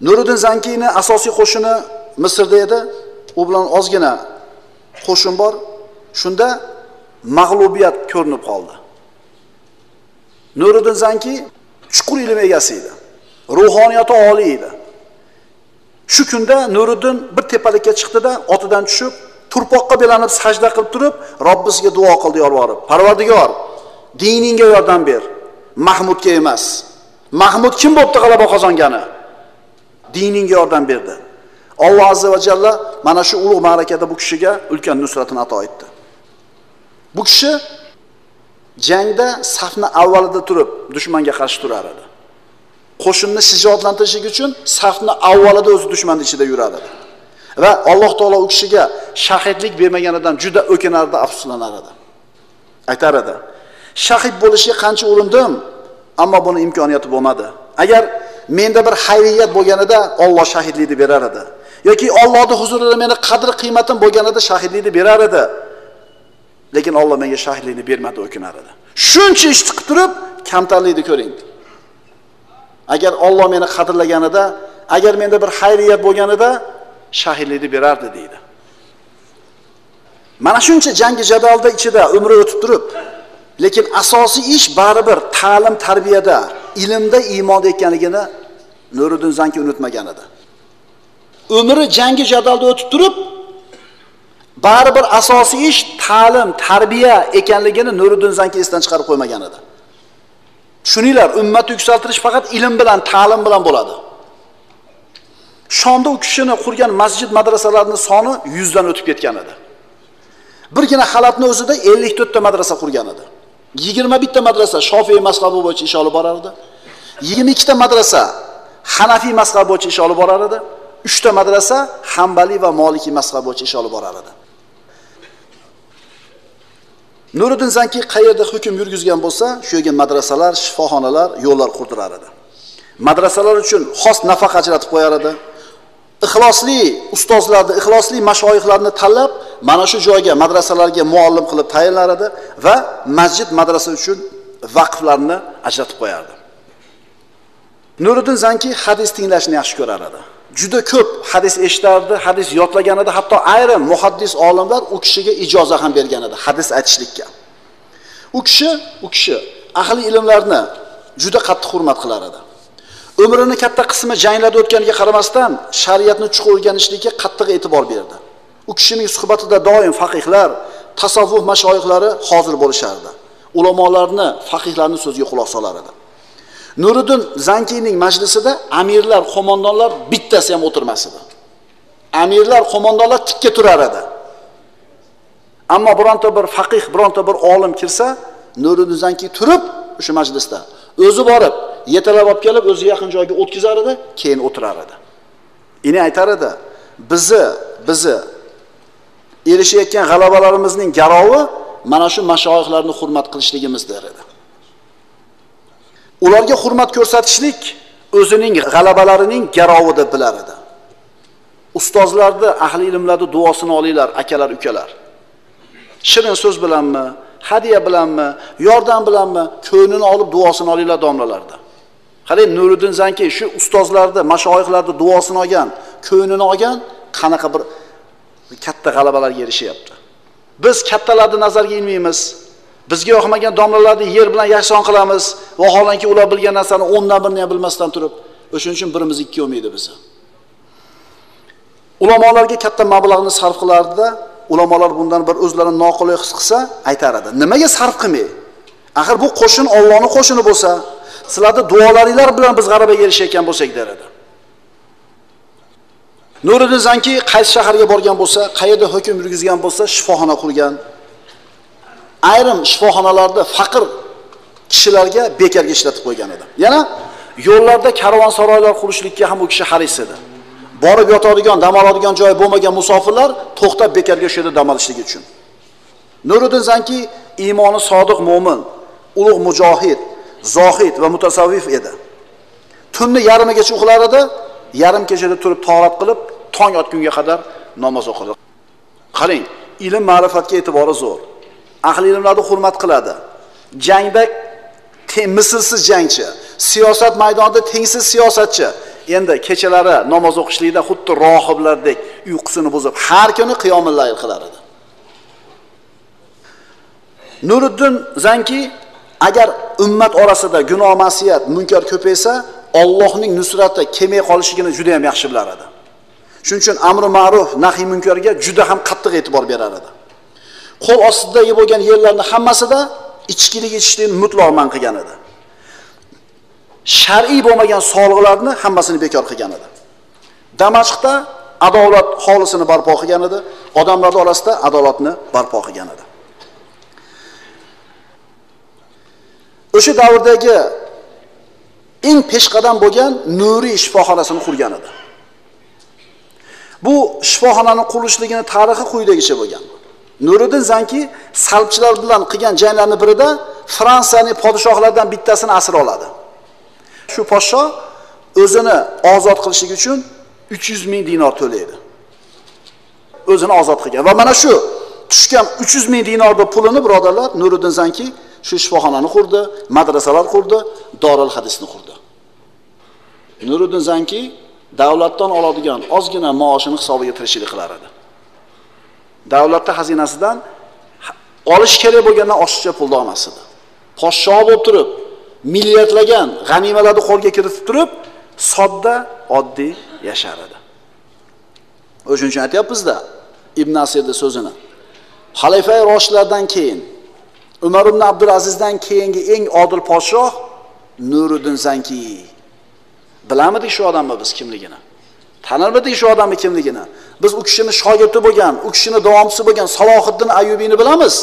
Nuriddin Zanki'ni asosiy qo'shini Misrda edi. U bilan ozgina qo'shin bor. Shunda mag'lubiyat ko'rinib qoldi. Nuriddin Zanki chuqur ilm egasi edi. Ruhoniyati oliy edi. Shu kunda Nuriddin bir tepalikka chiqdi-da, otidan tushib, turpoqqa belanib sajda qilib turib, Robbisiga duo qildi yolvorib. Parvardigor, diningga yordam ber, Mahmudga emas. Mahmud kim bo'pti g'alaba qozongani? Diningga yordam berdi. Alloh azza va jalla mana shu ulug' ma'rakada bu kishiga ulkan nusratni ato etdi. Bu kishi jangda safni avvalida turib dushmanga qarshi turar edi. Qo'shinni shijoatlantirish uchun safni avvalida o'zi dushmanning ichida yurar edi. Va Alloh taolo u kishiga shahidlik bermaganidan juda o'kinardi, afsuslanar edi. Aytar edi, shahid bo'lishga qancha urindim, ammo buni imkoniyati bo'lmadi. Agar menda bir hayriyat bo'lganida Alloh shahidlikni berar edi. Yoki Allohning huzurida meni qadr-qiymatim bo'lganida shahidlikni berar edi. Lekin Alloh menga shahidlikni bermadi, o'kinar edi. Shuncha ish qilib turib, kamtarlikni ko'ring. Agar Alloh meni qadrlaganida, agar menda bir xayriyat bo'lganida shahidlikni berardi deydi. Mana shuncha jangi jadalda ichida umri o'tib turib, lekin asosiy ish baribir ta'lim, tarbiyada, ilmda, iymonda ekanligini Nuriddin Zangi unutmagan edi. Umri jangi jadalda o'tib turib, baribir asosiy ish ta'lim, tarbiya ekanligini Nuriddin Zangi esdan chiqarib qo'ymagan edi. Tushuninglar, ummat yuksaltirish faqat ilm bilan, ta'lim bilan bo'ladi. Shomda u kishini qurgan masjid, madrasalarining soni yüz dan o'tib ketgan edi. Birgina Xalatni o'zida ellik to'rt ta madrasa qurgan edi. yigirma bir ta madrasa Shofiy mazhabi bo'yicha ish olib borar edi. yigirma ikki ta madrasa Hanafiy mazhabi bo'yicha ish olib borar edi. uch ta madrasa Hanbali va Maliki mazhabi bo'yicha ish olib borar edi. Nuriddin Zangi qayerda hukm yurgizgan bo'lsa, shu yerga madrasalar, shifoxonalar, yo'llar qurdirar edi. Madrasalar uchun xos nafaqa ajratib qo'yar edi. Ixlosli ustozlarni, ixlosli mashoyixlarni tanlab, mana shu joyga, madrasalarga muallim qilib tayinlar edi va masjid, madrasa uchun vaqflarni ajratib qo'yardi. Nuriddin Zangi hadis tinglashni yaxshi ko'rar edi. Juda ko'p hadis eshitardi, hadis yodlagan edi, hatto ayrim muhaddis olimlar u kishiga ijoza ham bergan edi hadis aytishlikka. U kishi, u kishi ahli ilmlarni juda qattiq hurmat qilar edi. Umrini katta qismi janglarda o'tganiga qaramasdan shariatni chuqur o'rganishlikka qattiq e'tibor berdi. U kishining suhbatida doim faqihlar, tasavvuf mashoyihlari hozir bo'lishardi. Ulamolarni, faqihlarni so'ziga quloq solar edi. Nuriddin Zangining majlisida amirlar, qo'mondonlar bittasi ham o'tirmas edi. Amirlar, qo'mondonlar tikka turar edi. Ammo bironta bir faqih, bironta bir olim kirsa, Nuriddin Zangi turib o'sha majlisda o'zi borib yetalab olib kelib o'zi yaqin joyga o'tkizar edi, keyin o'tirar edi. Ini aytar edi, bizni bizni erishayotgan g'alabalarimizning garovi mana shu mashoyixlarni hurmat qilishligimiz der edi. Ularga hurmat ko'rsatishlik o'zining g'alabalarining garovi deb bilar edi. Ustozlarni, ahli ilmlarni duosini olinglar, akalar, ukalar. Shirin so'z bilanmi, hadiya bilanmi, yordam bilanmi, ko'nglini olib duosini olinglar domlalarda. Qarang, Nuriddin Zangi shu ustozlarni, mashoyixlarni duosini olgan, ko'nglini olgan qanaqa bir katta g'alabalarga erishyapti. Biz kattalarni nazarga ilmaymiz. Bizga yoqmagan domlalarni yer bilan yashon qilamiz. Vaholanki ular bilgan narsani o'ndan birini ham bilmasdan turib, o'shuning uchun birimiz ikki o'lmaydi bizni. Ulamolarga katta mablag'ni sarf qilardi-da, ulamolar bundan bir o'zlarini noqulay his qilsa, aytar edi. Nimaga sarf qilmay? Axir bu qo'shin Allohning qo'shini bo'lsa, sizlarning duolaringlar bilan biz g'alabaga erishayotgan bo'lsak der edi. Nuriddin Zangi qaysi shaharga borgan bo'lsa, qayerda hukm yurgizgan bo'lsa, shifoxona qurgan. Ayrim shifoxonalarda faqir kishilarga bekorga ishlatib qo'ygan edi. Yana yo'llarda karvonsaroylar qurishlikka ham u kishi xaris edi. Borib yotadigan, dam oladigan joyi bo'lmagan musofirlar to'xtab bekorga shu yerda dam olishligi uchun. Nuriddin Zangi iymoni sodiq mo'min, ulug' mujohid, zohid va mutasavvif edi. Tunni yarmigacha uxlar edi, yarim kechada turib torat qilib, tong otgunga qadar namoz o'qirdi. Qarang, ilm ma'rifatga e'tibori zo'r. Ahli ilmlarni hurmat qiladi. Jangda mislsiz jangchi, siyosat maydonida tengsiz siyosatchi. Endi kechalari namoz o'qishlikda xuddi rohiblardek uyqusini buzib, har kuni qiyomul layl qilar edi. Nuriddin Zangi agar ummat orasida gunoh, ma'siyat, munkar ko'paysa, Allohning nusrati kelmay qolishligini juda ham yaxshi bilar edi. Shuning uchun amri ma'ruf, nahiy munkarga juda ham qattiq e'tibor berar edi. Qo'l ostidagi bo'lgan yerlarning hammasida ichkilik ichishlikni mutlaq man qilgan edi. Shar'iy bo'lmagan solg'ilarni hammasini bekor qilgan edi. Damashqda adolat xolisini barpo qilgan edi, odamlar orasida adolatni barpo qilgan edi. O'sha davrdagi eng peshqadam bo'lgan Nuriy shifoxonasini qurgan edi. Bu shifoxonaning qurilishligini tarixi quyidagicha bo'lgan. Nuriddin Zangi salbchilar bilan qilgan janglarning birida Fransiyaning podshohlaridan bittasini asir oladi. Shu podshoh o'zini ozod qilish uchun uch yuz ming dinor to'laydi. O'zini ozod qilgan va mana shu tushgan uch yuz ming dinorni pulini birodarlar Nuriddin Zangi shu shifoxonani qurdi, madrasalar qurdi, Dorul Hadisni qurdi. Nuriddin Zangi davlatdan oladigan ozgina maoshining hisobiga tirishchilik qilar edi. davlatni xazinasidan olish kerak bo'lgandan oshiqcha pulni olmasdi. Poshsho bo'lib turib, milliardlagan g'animalarni qo'lga kiritib turib, sodda oddiy yashar edi. O'shuning uchun aytayapmiz-da Ibn Asirning so'zini. Xalifa-i roshlardan keyin Umar ibn Abdulazizdan keyingi eng odil podshoh Nuriddin Zangiy. Bilamdik shu odamni biz kimligini. Tanirmidik shu odamni kimligini. Biz u kishining shogirdi bo'lgan, u kishining davomchisi bo'lgan Salohiddin Ayyubiyni bilamiz,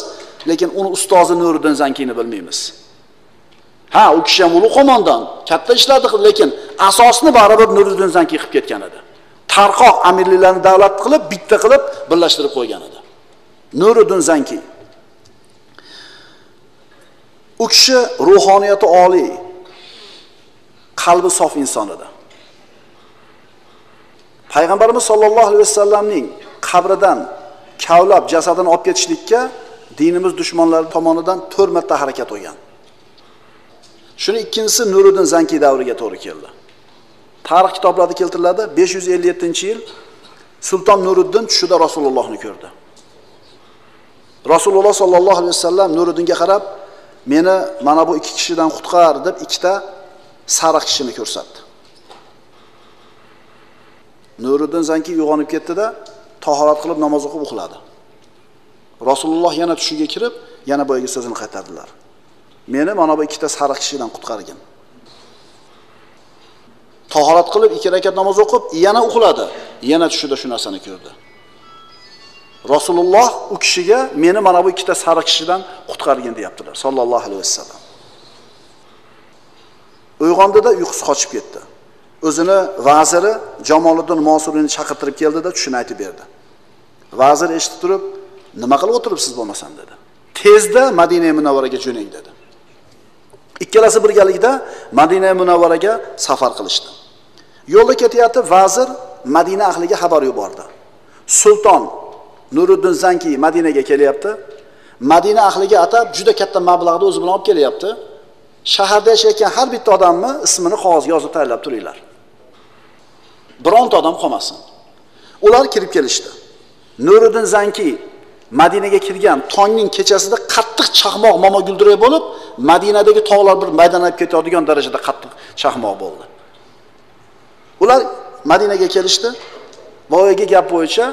lekin uni ustozi Nuriddin Zangiyni bilmaymiz. Ha, u kishi ham ulug' qo'mondan katta ishlardi, lekin asosni baribir Nuriddin Zangiy qilib ketgan edi. Tarqoq amirliklarni davlat qilib, bitta qilib birlashtirib qo'ygan edi. Nuriddin Zangiy. U kishi ruhoniyati oliy, qalbi sof inson edi. Payg'ambarimiz sollallohu alayhi vasallamning qabridan kavlab jasadini olib ketishlikka dinimiz dushmanlari tomonidan to'rt marta harakat qilgan. Shuni ikkinchisi Nuriddin Zangiy davriga to'g'ri keldi. Tarix kitoblarida keltiriladi, besh yuz ellik yettinchi yil Sulton Nuriddin tushida Rasulullohni ko'rdi. Rasululloh sallallohu alayhi vasallam Nuriddinga qarab, meni mana bu ikki kishidan qutqar deb ikkita sariq kishini ko'rsatdi. Nuriddin Zangiy uyg'onib ketdi-da, tahorat qilib namoz o'qib uxladi. Rasululloh yana tushiga kirib, yana boyaga so'zini qaytardilar. Meni mana bu ikkita sariq kishidan qutqargin. Tahorat qilib ikki rakat namoz o'qib, yana uxladi. Yana tushida shu narsani ko'rdi. Rasululloh u kishiga meni mana bu ikkita sariq kishidan qutqargin deyaptilar sallallohu alayhi vasallam. Uyg'ondida uyqusi qochib ketdi. O'zini vaziri Jamoliddin Mosurini chaqirtirib keldi-da tushini aytib berdi. Vazir eshitib turib, nima qilib o'tiribsiz bo'lmasan dedi. Tezda Madina Munavvaraga jo'ning dedi. Ikkalasi birgalikda Madina Munavvaraga safar qilishdi. Yo'lda ketayotib vazir Madina ahliga xabar yubordi. Sulton Nuriddin Zangiy Madinaga kelyapti. Madina ahliga atab juda katta mablag'ni o'zi bilan olib kelyapti. Shaharda yashayotgan har bitta odamni ismini qog'ozga yozib tayyorlab turinglar. Bironta odam qolmasin. Ular kirib kelishdi. Nuriddin Zangiy Madinaga kirgan tongning kechasida qattiq chaqmoq momo guldiray bo'lib, Madinadagi tog'lar bir maydanlab ketadigan darajada qattiq chaqmoq bo'ldi. Ular Madinaga kelishdi. Boyaga gap bo'yicha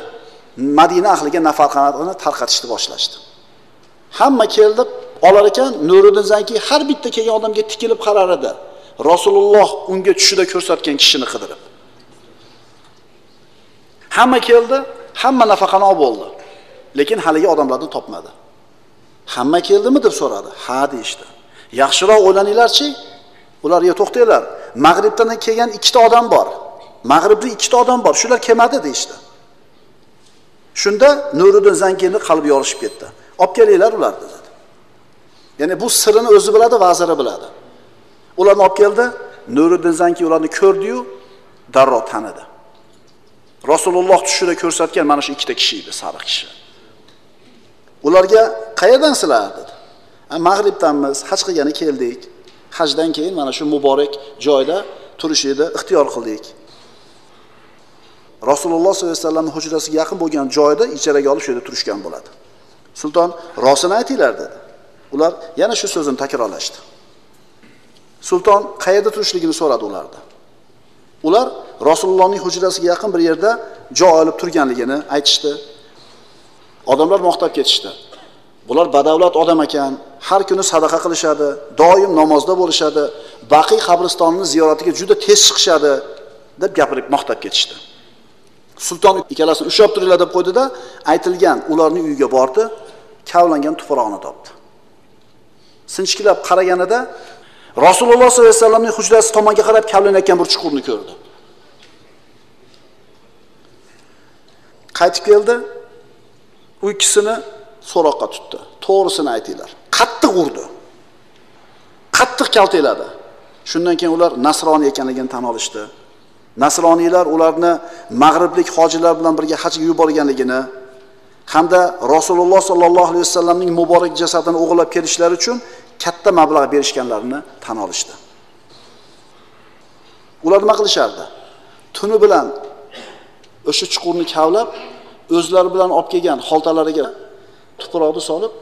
Madina ahliga nafarxonatini tarqatishni boshlashdi. Hamma keldi, olar ekan Nuriddin Zangiy har bitta kelgan odamga tikilib qarar edi. Rasululloh unga tushida ko'rsatgan kishini qidirib. Hamma keldi, hamma nafaqani olib oldi. Lekin haliga odamlarni topmadi. Hamma keldimi deb so'radi. Ha deydi. Yaxshiroq o'ylaninglar-chi. Ular yo to'xtanglar. Mag'ribdan kelgan ikkita odam bor. Mag'ribda ikkita odam bor. Shular kelmadi deydi. Shunda Nuriddin Zangiyning qalbi yorishib ketdi. Olib kelinglar ularni dedi. Ya'ni bu sirini o'zi biladi, vaziri biladi. Ularni olib keldi, Nuriddin Zangiy ularni ko'rdi-yu, darrov tanidi. Rasululloh tushida ko'rsatgan mana shu ikkita kishi edi, sariq kishi. Ularga qayerdansizlar dedi. Mag'ribdanmiz, haj qilgani keldik. Hajdan keyin mana shu muborak joyda turishni ixtiyor qildik. Rasululloh sollallohu alayhi vasallam hujrasiga yaqin bo'lgan joyda ijaraga olib shu yerda turishgan bo'ladi. Sulton rostini aytinglar dedi. Ular yana shu so'zini takrorlashdi. Sulton qayerda turishligini so'radi ulardan. Ular Rasulullohning hujrasiga yaqin bir yerda joy olib turganligini aytishdi. Odamlar maqtab ketishdi. Bular badavlat odam ekan, har kuni sadaqa qilishadi, doim namozda bo'lishadi, Baqiy qabristonining ziyoratiga juda tez chiqishadi deb gapirib maqtab ketishdi. Sulton ikkalasini ushlab turinglar deb qo'ydi-da, aytilgan ularning uyiga bordi, kavlangan tuproqni topdi. Sinchiklab qaraganida Rasululloh sollallohu alayhi vasallamning hujrasi tomonga qarab kavlanayotgan bir chuqurni ko'rdi. Qaytib keldi, u ikkisini so'roqqa tutdi. To'g'risini aytinglar. Qattiq urdi. Qattiq kaltakladi. Shundan keyin ular nasroniy ekanligini tan olishdi. Nasroniylar ularni mag'riblik hojilar bilan birga hajga yuborganligini hamda Rasululloh sollallohu alayhi vasallamning muborak jasadini o'g'irlab kelishlari uchun katta mablag' berishganlarini tan olishdi. Ular nima qilishardi? Tuni bilan o'sha chuqurni kavlab o'zlari bilan olib kelgan xaltalariga tuproqni solib,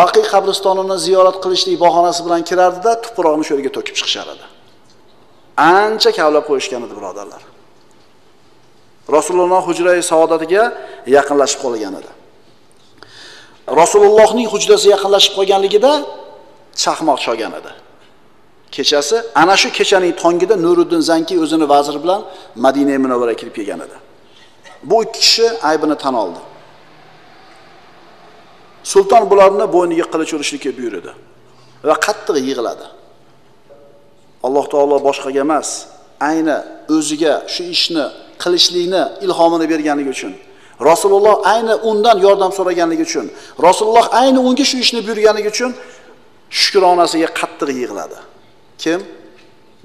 Baqi qabristonini ziyorat qilishlik bahonasi bilan kirardida, tuproqni shu yerga to'kib chiqishar edi. Ancha kavlab qo'yishgan edi birodarlar. Rasululloh hujrai saodatiga yaqinlashib qolgan edi. Rasulullohning hujrasiga yaqinlashib qolganligida chaqmoq chogan edi. Kechasi ana shu kechaning tongida Nuriddin Zanki o'zini vaziri bilan Madina Munavvaraga kirib kelgan edi. Bu ikki kishi aybini tan oldi. Sultan bularni bo'yniga qilich urishlikka buyurdi va qattiq yig'ladi. Alloh taolo boshqaga emas, ayni o'ziga shu ishni qilishlikni ilhomini berganligi uchun, Rasululloh ayni undan yordam so'raganligi uchun, Rasululloh ayni unga shu ishni buyurganligi uchun shukronasiga qattiq yig'ladi. Kim?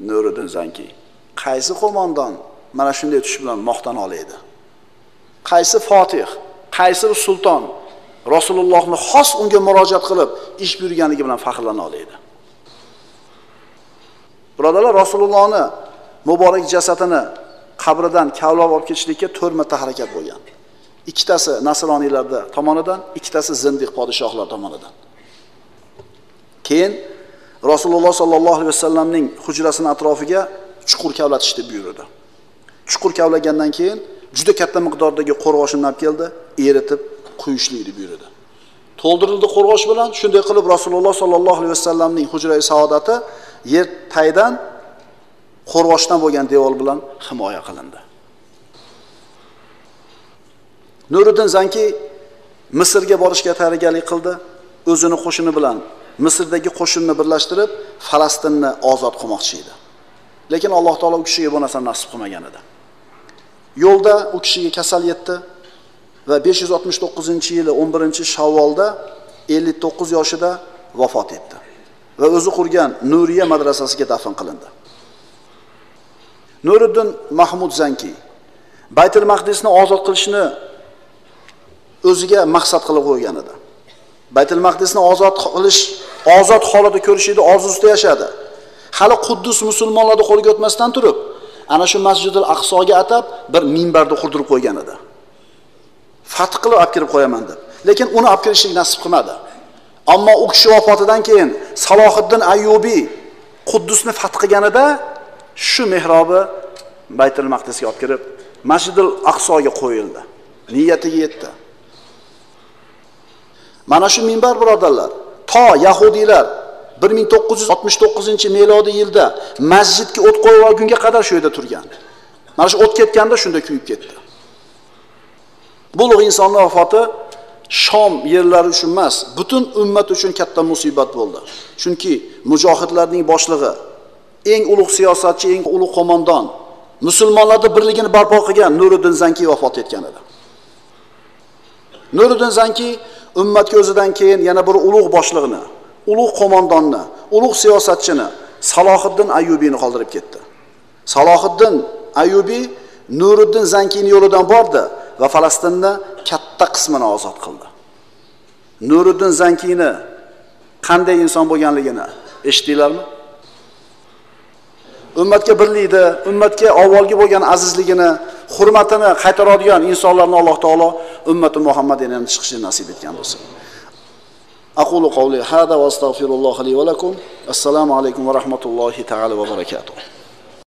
Nuriddin Zanki. Qaysi qo'mondon mana shunday tush bilan maqtan olaydi? Qaysi fotih, qaysi sulton Rasulullohni xos unga murojaat qilib ish buyurganligi bilan faxrlana olaydi? Birodarlar, Rasulullohni muborak jasadini qabridan kavlab olib ketishlikka to'rt marta harakat bo'lgan. Ikkitasi nasroniylar tomonidan, ikkitasi zindiq podshohlar tomonidan. Keyin Rasululloh sallallohu alayhi vasallamning hujrasining atrofiga chuqur kavlatishni buyurdi. Chuqur kavlagandan keyin juda katta miqdordagi qo'rg'oshinni olib keldi, eritib quyishlikni buyurdi. To'ldirildi qo'rg'osh bilan. Shunday qilib Rasululloh sallallohu alayhi vasallamning hujrai saodati yer taydan qo'rg'oshdan bo'lgan devor bilan himoya qilindi. Nuriddin Zanki Misrga borishga tayyorgarlik qildi. O'zini qo'shini bilan Misrdagi qo'shinni birlashtirib Falastinni ozod qilmoqchi edi. Lekin Alloh taolo u kishiga bu narsani nasib qilmagan edi. Yo'lda u kishiga kasal yetdi va besh yuz oltmish to'qqizinchi yili o'n birinchi Shavvolda ellik to'qqiz yoshida vafot etdi va o'zi qurgan Nuriya madrasasiga dafn qilindi. Nuriddin Mahmud Zanki Baytul Maqdisni ozod qilishni o'ziga maqsad qilib qo'ygan edi. Baytul Maqdisni ozod qilish, ozod holida ko'rishni orzusida yashadi. Hali Quddus musulmonlarning qo'liga o'tmasdan turib, ana shu Masjidul Aqsoga atab bir minbarni qurdirib qo'ygan edi. Fath qilib olib kirib qo'yaman deb. Lekin uni olib kirishlik nasib qilmadi. Ammo u kishi vafotidan keyin Salohiddin Ayyubiy Quddusni fath qilganida shu mehrobi Baytul Maqdisga olib kirib, Masjidul Aqsoga qo'yildi. Niyatiga yetdi. Mana shu minbar birodarlar, to yahudiylar bir ming to'qqiz yuz oltmish to'qqizinchi milodiy yilda masjidga o't qo'yib olgunga qadar shu yerda turgan. Mana shu o't ketganda shunda kuyib ketdi. Bu ulug' insonning vafoti Shom yerlari uchun emas, butun ummat uchun katta musibat bo'ldi. Chunki mujohidlarning boshlig'i, eng ulug' siyosatchi, eng ulug' qo'mondon, musulmonlarning birligini barpo qilgan Nuriddin Zanki vafot etgan edi. Nuriddin Zanki ummatga o'zidan keyin yana bir ulug' boshlig'ini, ulug' qo'mondonni, ulug' siyosatchini Salohiddin Ayyubiyni qoldirib ketdi. Salohiddin Ayyubiy Nuriddin Zankining yo'lidan bordi va Falastinni katta qismini ozod qildi. Nuriddin Zankini qanday inson bo'lganligini eshitdinglarmi? Ummatga birlikda, ummatga avvalgi bo'lgan azizligini, hurmatini qaytaradigan insonlarni Alloh taolo ummati Muhammadning ham chiqishini nasib etgan bo'lsin. Aqulu qawli hada va astagfirullohi li va lakum. Assalomu alaykum va rahmatullohi ta'ala va barakatuh.